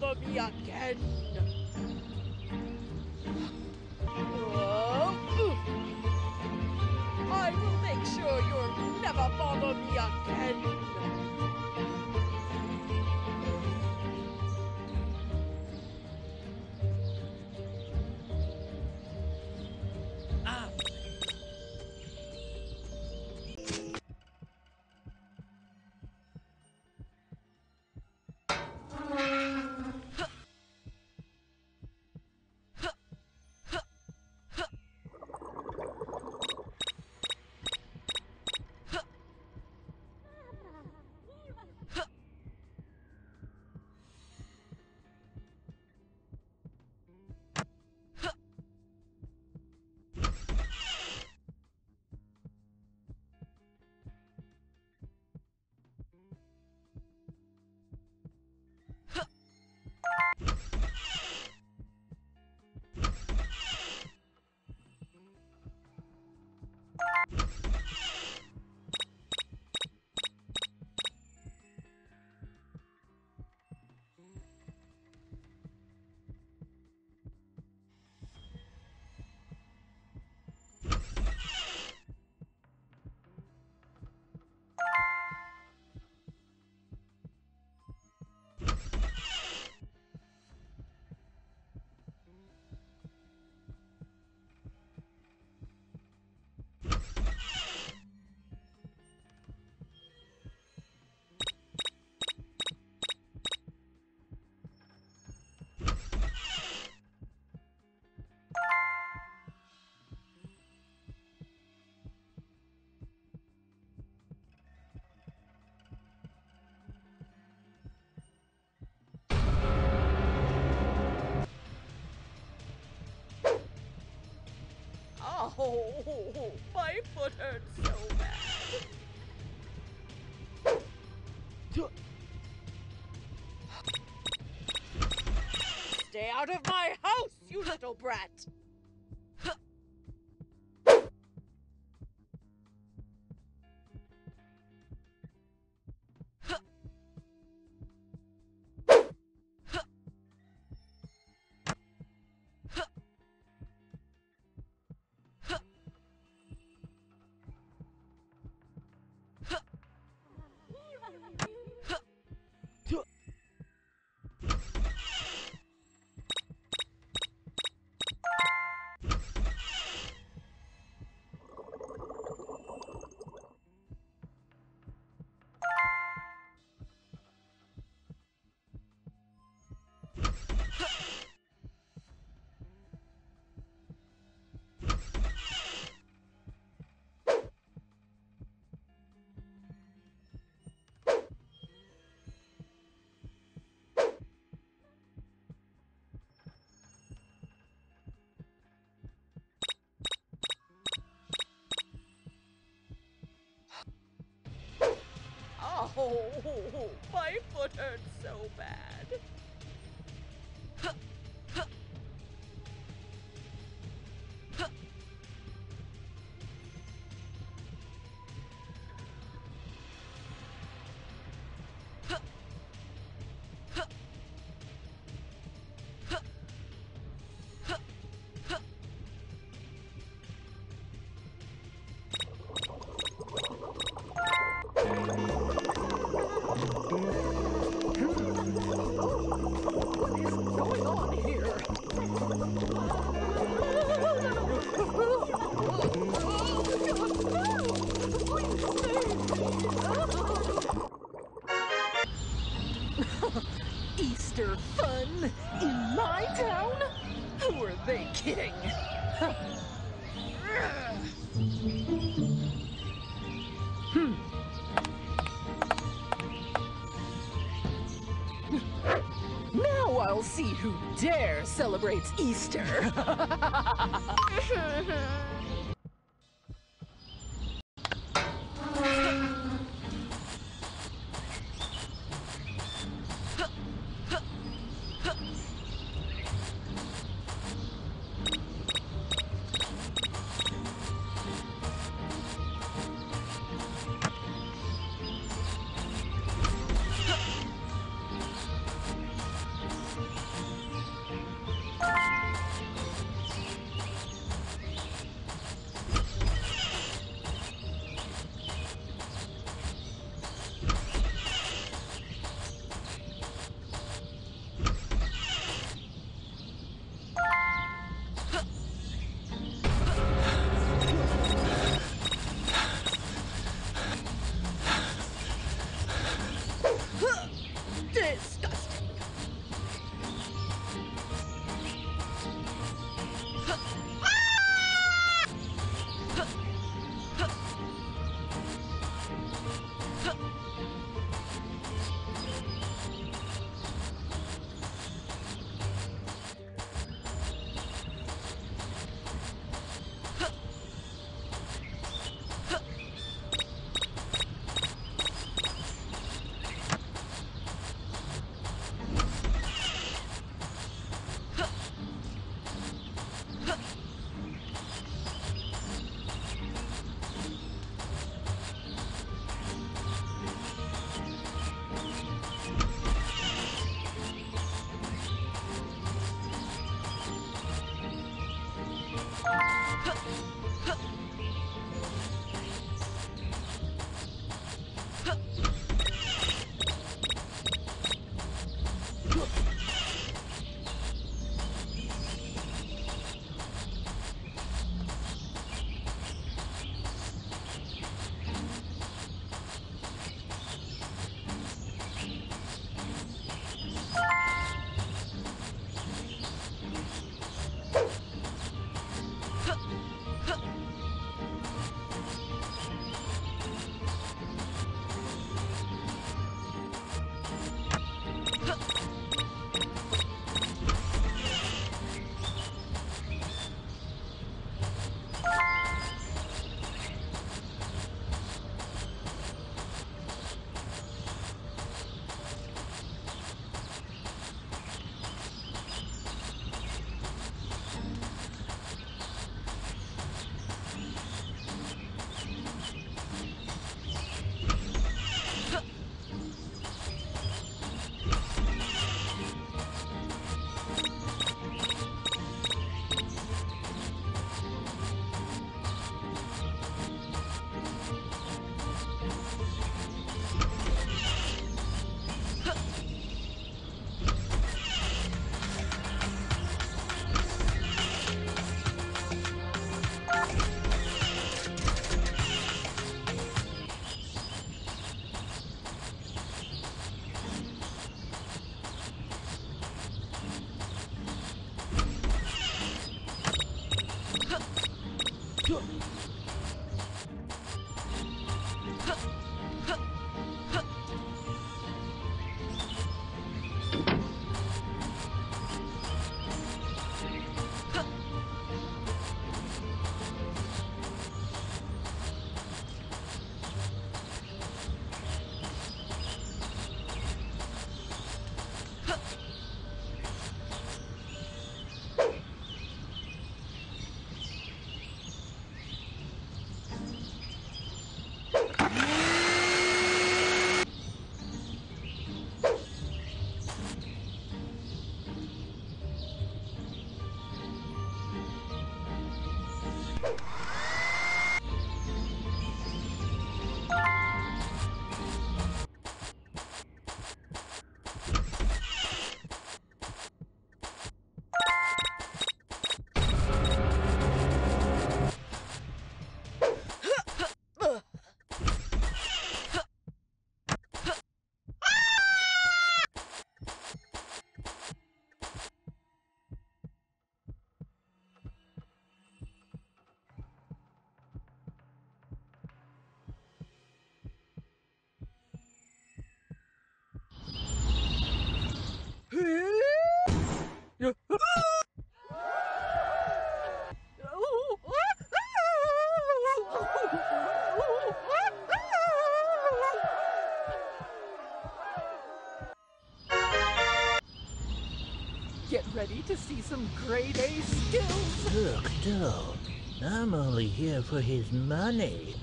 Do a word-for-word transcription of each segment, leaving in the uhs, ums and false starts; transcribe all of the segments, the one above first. cover me again. Whoa. I will make sure you'll never bother me again. Oh, my foot hurts so bad. Stay out of my house, you little brat! Oh, my foot hurts so bad. Easter fun in my town? Who are they kidding? hmm. Now I'll see who dares celebrates Easter. Get ready to see some grade A skills! Look, dog, I'm only here for his money.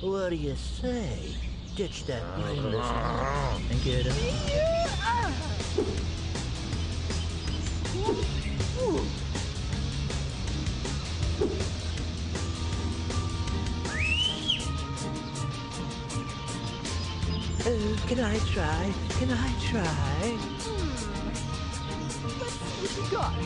What do you say? Ditch that mindless and get up. Yeah. Ooh. Ooh. Uh, can I try? Can I try? Let's see what you got.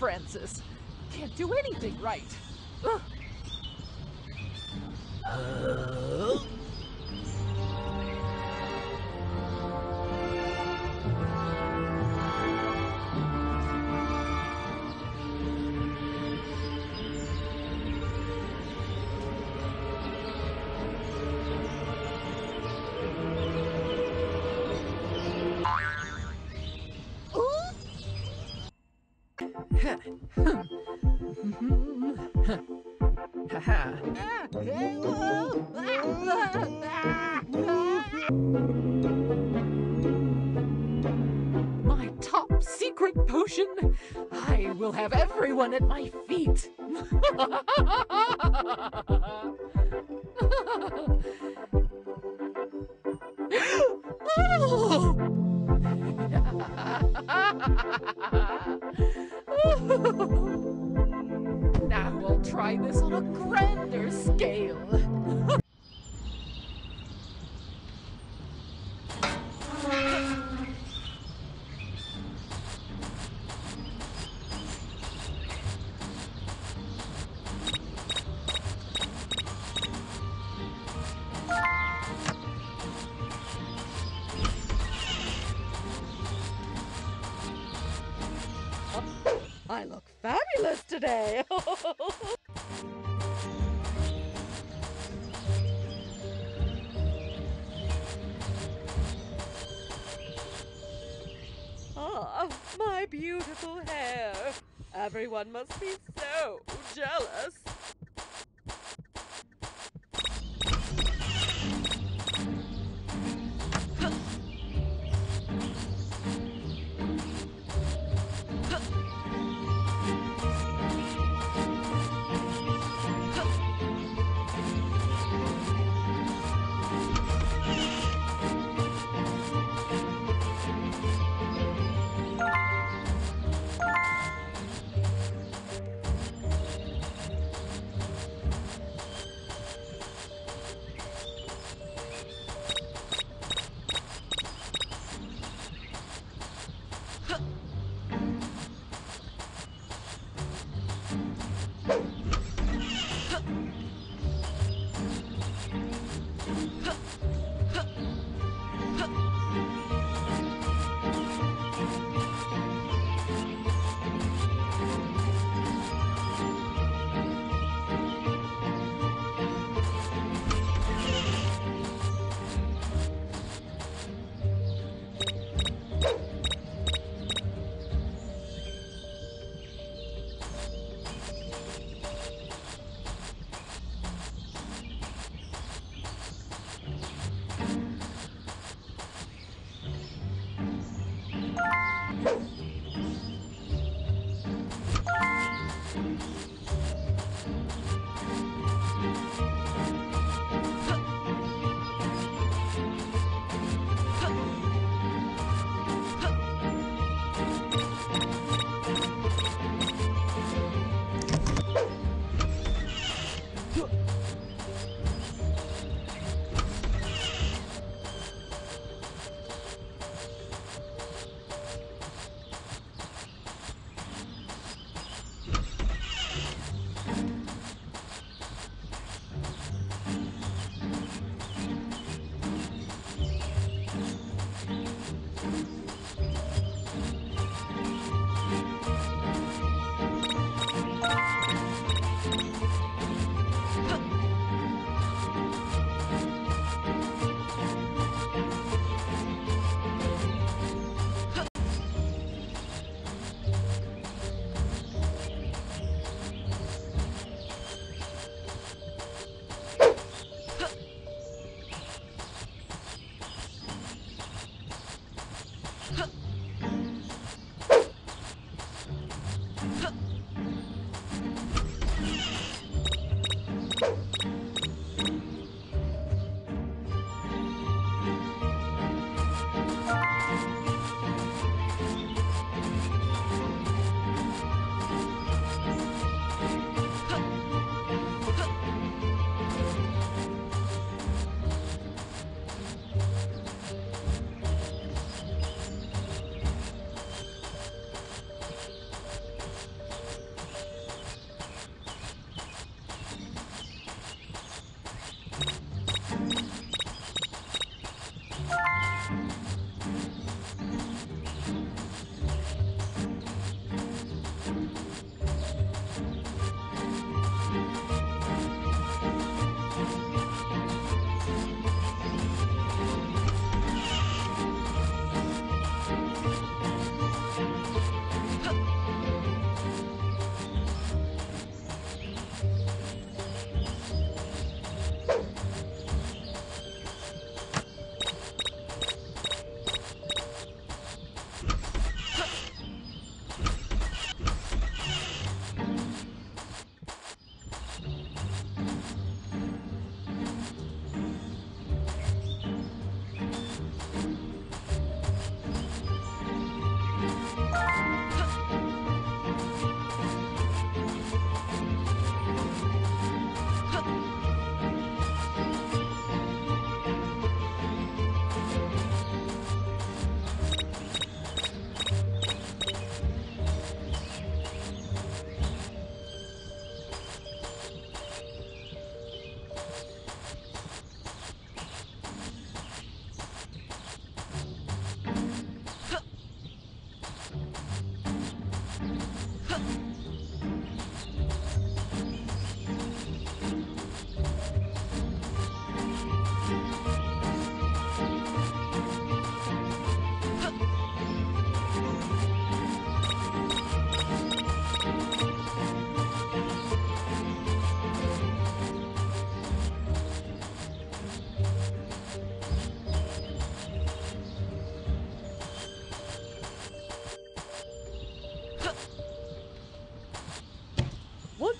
Francis. Can't do anything right. Ugh. Uh... My top secret potion. I will have everyone at my feet. Now we'll try this on a grander scale. I look fabulous today! Ah, my beautiful hair! Everyone must be so jealous!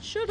should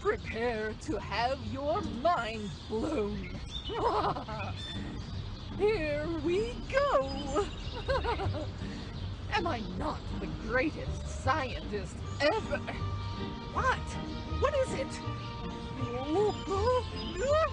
Prepare to have your mind blown. Here we go. Am I not the greatest scientist ever? What? What is it?